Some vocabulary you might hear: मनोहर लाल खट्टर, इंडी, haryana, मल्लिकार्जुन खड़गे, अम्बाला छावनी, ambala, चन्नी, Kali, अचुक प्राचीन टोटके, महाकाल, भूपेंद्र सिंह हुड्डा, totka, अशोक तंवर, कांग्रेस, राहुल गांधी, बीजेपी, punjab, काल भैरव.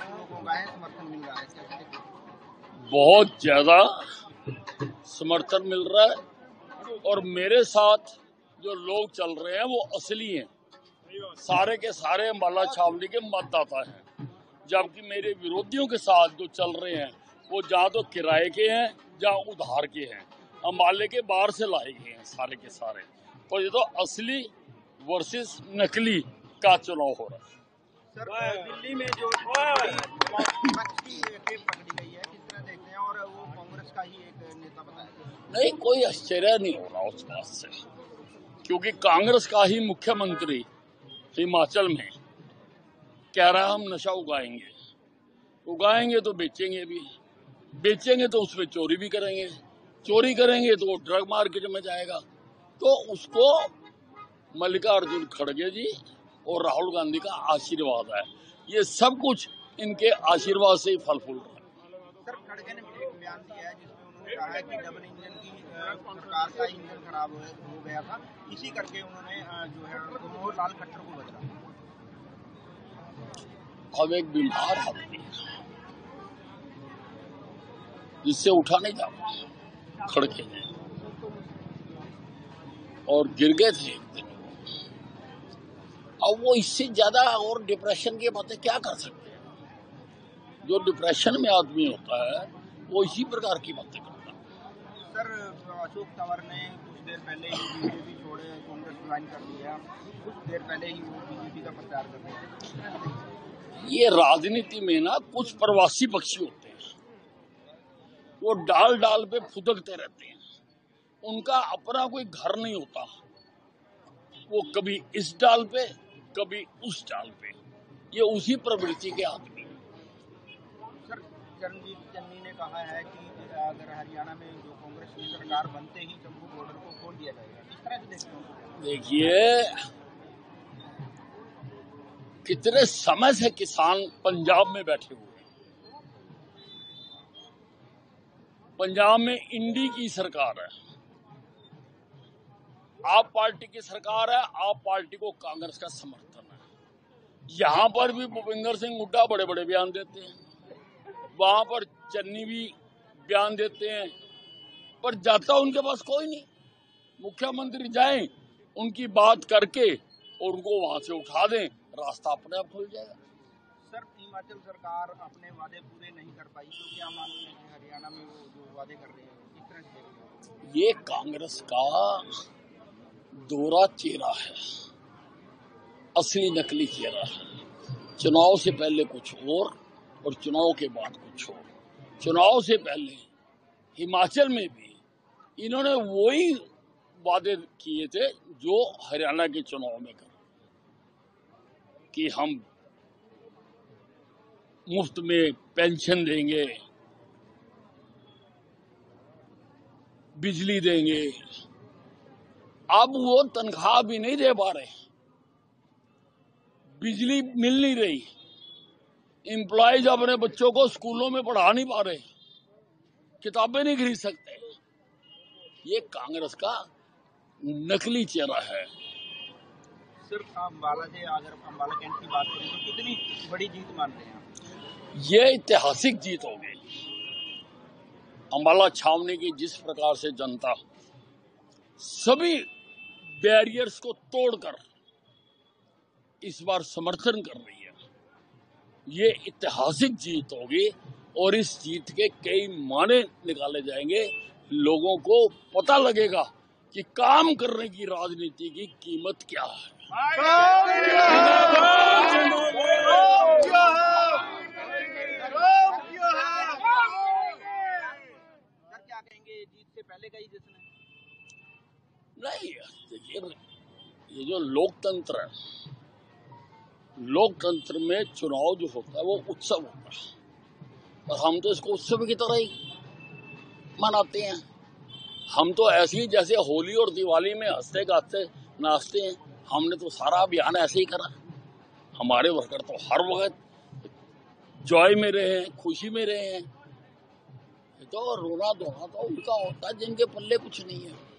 समर्थन मिल रहा है, बहुत ज्यादा समर्थन मिल रहा है। और मेरे साथ जो लोग चल रहे हैं वो असली हैं, सारे के सारे अम्बाला छावनी के मतदाता हैं। जबकि मेरे विरोधियों के साथ जो चल रहे हैं वो जहाँ तो किराए के हैं, जहाँ उधार के हैं, अम्बाले के बाहर से लाए गए हैं सारे के सारे। और ये तो असली वर्सेस नकली का चुनाव हो रहा है। सर, दिल्ली में जो विपक्षी पकड़ी गई है, किस तरह देखते हैं? और वो कांग्रेस का ही एक नेता बताया गया। नहीं, कोई आश्चर्य नहीं हो रहा उस बात से, क्योंकि कांग्रेस का ही मुख्यमंत्री हिमाचल में कह रहा है हम नशा उगाएंगे, उगाएंगे तो बेचेंगे भी, बेचेंगे तो उसमें चोरी भी करेंगे, चोरी करेंगे तो वो ड्रग मार्केट में जाएगा। तो उसको मल्लिकार्जुन खड़गे जी और राहुल गांधी का आशीर्वाद है, ये सब कुछ इनके आशीर्वाद से ही फल फूल रहा है। सर, खड़गे ने एक बयान दिया है जिसमें उन्होंने कहा है कि डबल इंजन की सरकार का इंजन खराब हो गया था, इसी करके उन्होंने जो है मनोहर लाल खट्टर को बदला। अब एक बीमार आदमी जिससे उठा नहीं जाता खड़गे ने, और गिर गए थे एक दिन। अब वो इससे ज्यादा और डिप्रेशन की बातें क्या कर सकते हैं? जो डिप्रेशन में आदमी होता है वो इसी प्रकार की बातें करता है। सर, अशोक तंवर ने कुछ देर पहले ही बीजेपी छोड़े, कांग्रेस ज्वाइन कर लिया, कुछ देर पहले ही वो बीजेपी का प्रचार कर रहे हैं। ये राजनीति में ना कुछ प्रवासी पक्षी होते हैं, वो डाल डाल पे फुदकते रहते हैं, उनका अपना कोई घर नहीं होता। वो कभी इस डाल पे, कभी उस डाल पे, ये उसी प्रवृत्ति के आदमी। सर, चन्नी ने कहा है कि अगर हरियाणा में जो कांग्रेस की सरकार बनते ही जम्मू बॉर्डर को खोल दिया जाएगा, किस तरह से देखते हैं? देखिए, कितने समय से किसान पंजाब में बैठे हुए, पंजाब में इंडी की सरकार है, आप पार्टी की सरकार है, आप पार्टी को कांग्रेस का समर्थन है। यहाँ पर भी भूपेंद्र सिंह हुड्डा बड़े बड़े बयान देते हैं, वहां पर चन्नी भी बयान देते हैं, पर जाता उनके पास कोई नहीं। मुख्यमंत्री जाएं, उनकी बात करके और उनको वहां से उठा दें, रास्ता अपने आप खुल जाएगा। सर, हिमाचल सरकार अपने वादे पूरे नहीं कर पाई, तो क्या मानते हैं हरियाणा में वो जो वादे कर रहे हैं, किस तरह से? ये कांग्रेस का दोरा चेहरा है, असली नकली चेहरा है। चुनाव से पहले कुछ और चुनाव के बाद कुछ और। चुनाव से पहले हिमाचल में भी इन्होंने वही वादे किए थे जो हरियाणा के चुनाव में कर, कि हम मुफ्त में पेंशन देंगे, बिजली देंगे। अब वो तनख्वाह भी नहीं दे पा रहे, बिजली मिल नहीं रही, एम्प्लॉयज अपने बच्चों को स्कूलों में पढ़ा नहीं पा रहे, किताबें नहीं खरीद सकते। ये कांग्रेस का नकली चेहरा है। सिर्फ अम्बाला से अगर अम्बाला केंट की बात करें तो कितनी बड़ी जीत मानते हैं? ये ऐतिहासिक जीत होगी। अम्बाला छावनी की जिस प्रकार से जनता सभी बैरियर्स को तोड़कर इस बार समर्थन कर रही है, ये ऐतिहासिक जीत होगी। और इस जीत के कई माने निकाले जाएंगे, लोगों को पता लगेगा कि काम करने की राजनीति की कीमत क्या है। क्या कहेंगे जीत से पहले का ही जिसने? नहीं, ये जो लोकतंत्र है, लोकतंत्र में चुनाव जो होता है वो उत्सव होता है, और हम तो इसको उत्सव की तरह ही मनाते हैं। हम तो ऐसे ही जैसे होली और दिवाली में हंसते गाते नाचते हैं, हमने तो सारा अभियान ऐसे ही करा। हमारे वर्कर तो हर वक्त जॉय में रहे हैं, खुशी में रहे हैं। तो रोना धोना तो उनका होता है जिनके पल्ले कुछ नहीं है।